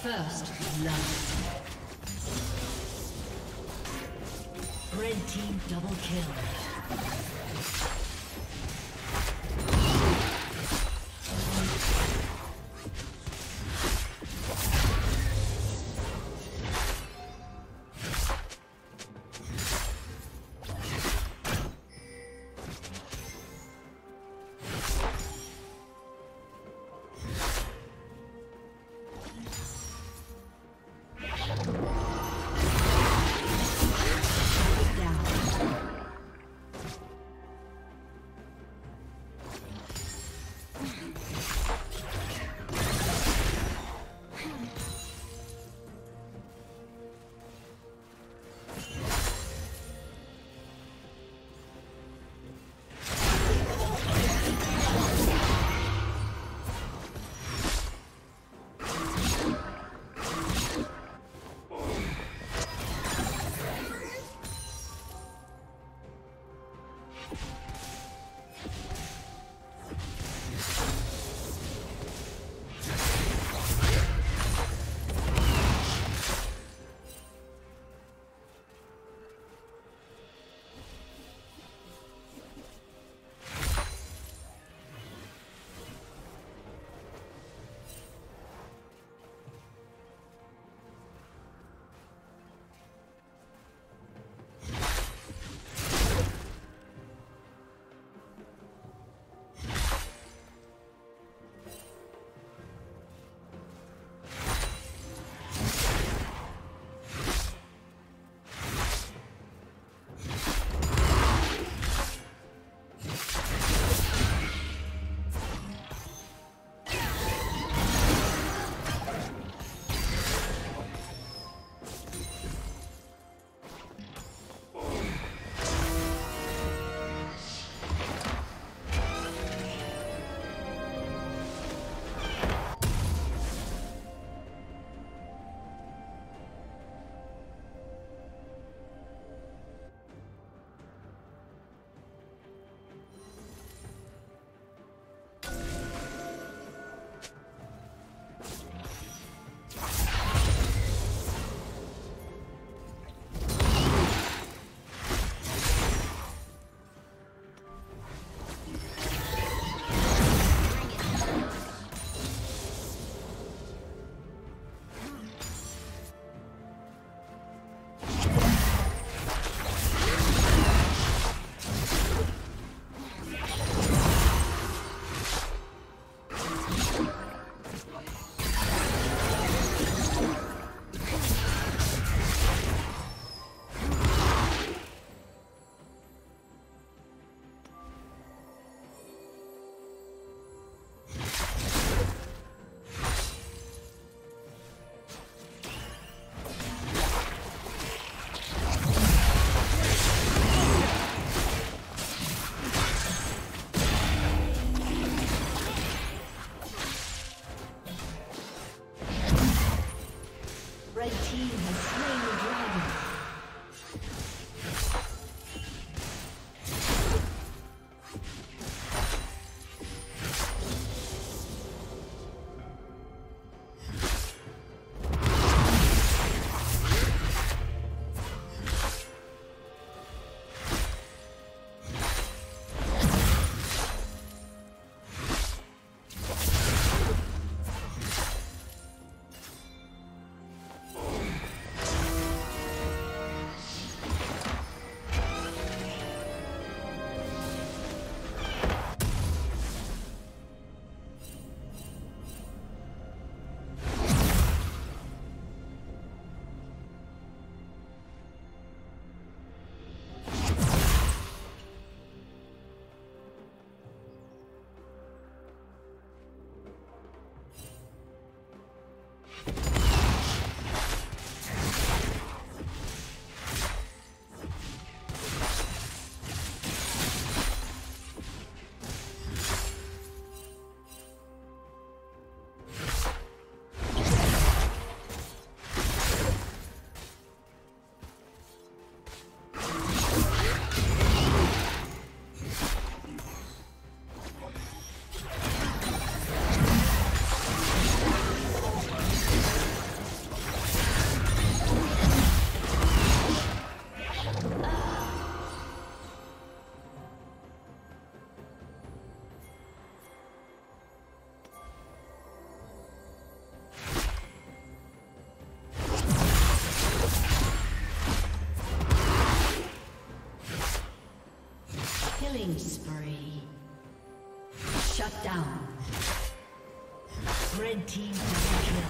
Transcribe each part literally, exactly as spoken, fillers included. First love. Red team double kill. Red team kill.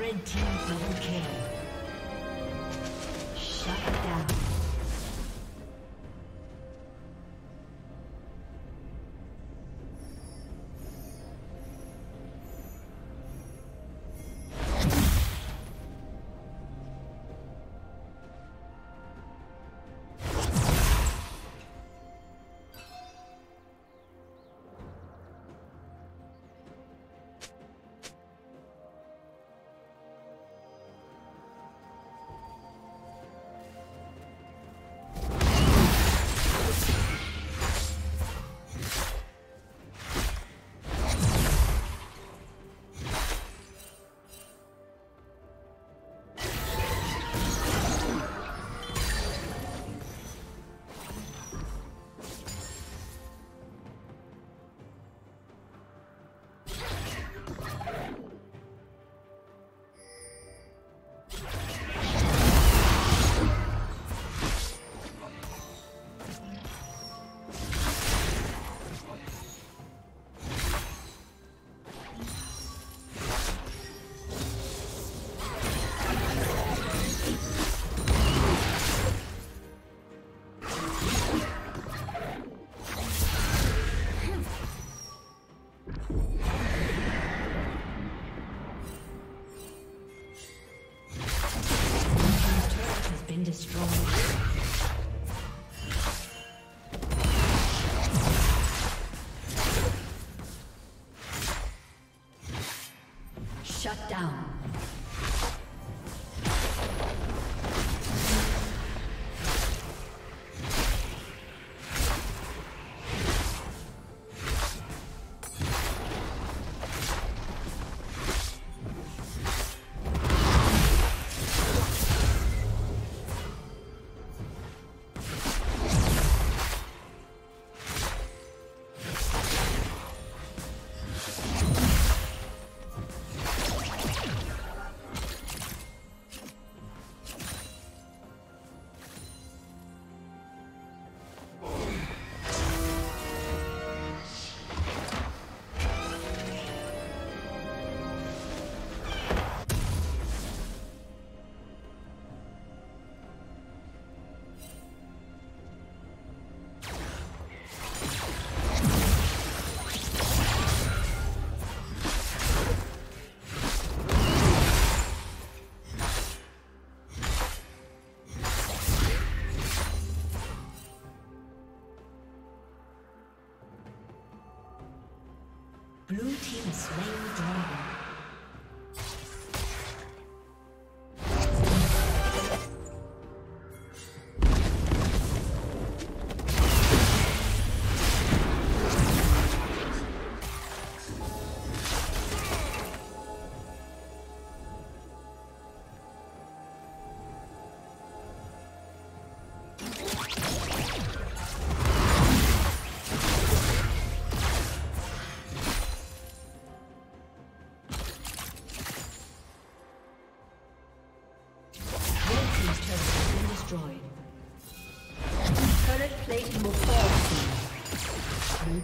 Red team double kill. Shut it down. Shut down. Blue team is slain the dragon. Blue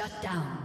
Shut down.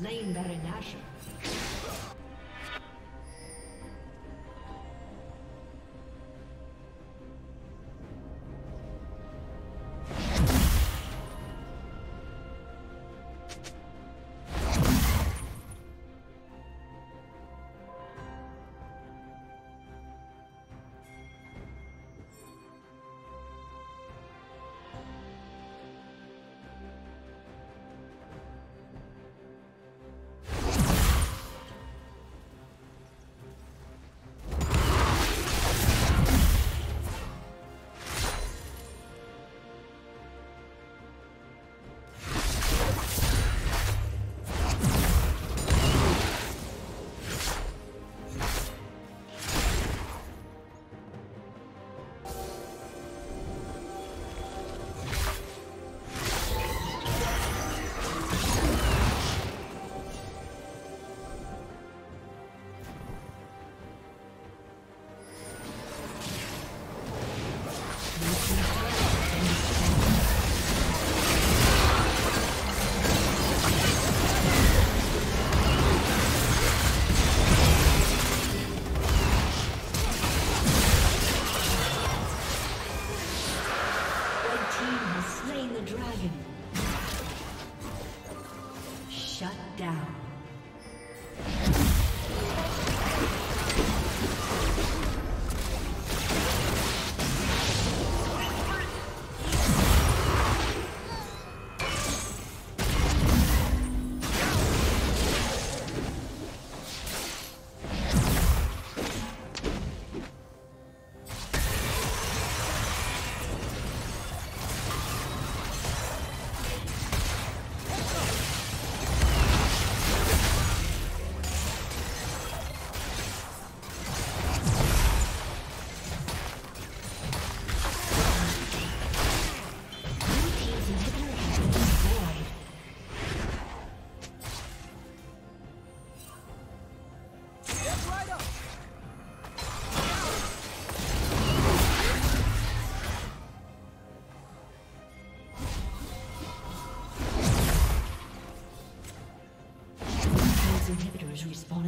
slain Baron Nashor.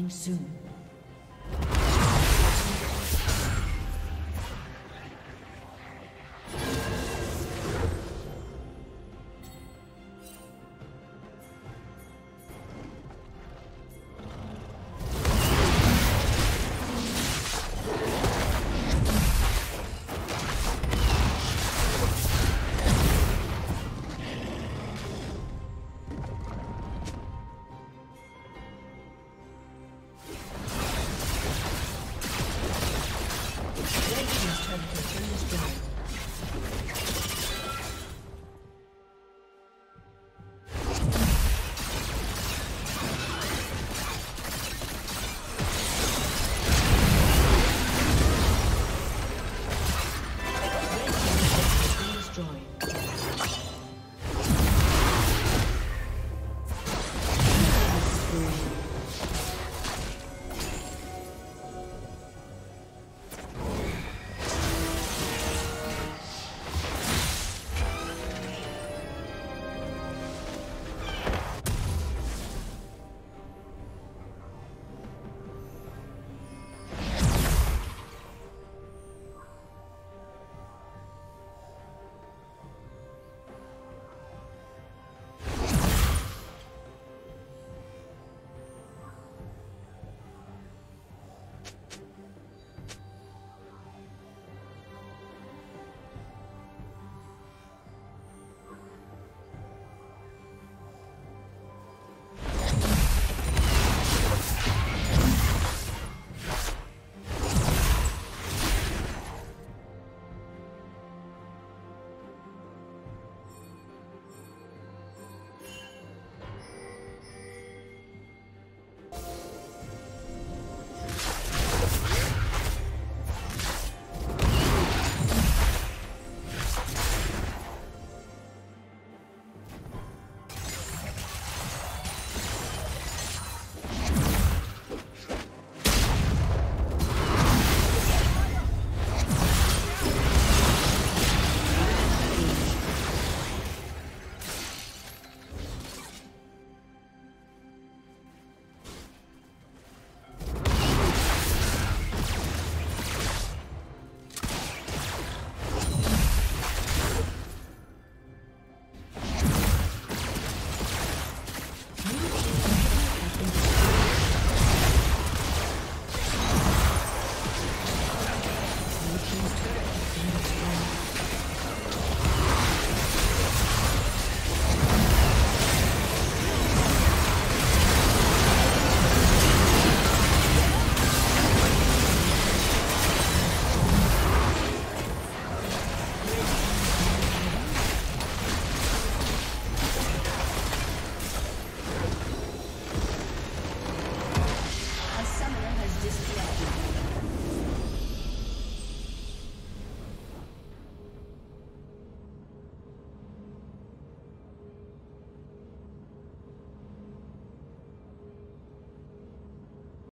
Soon.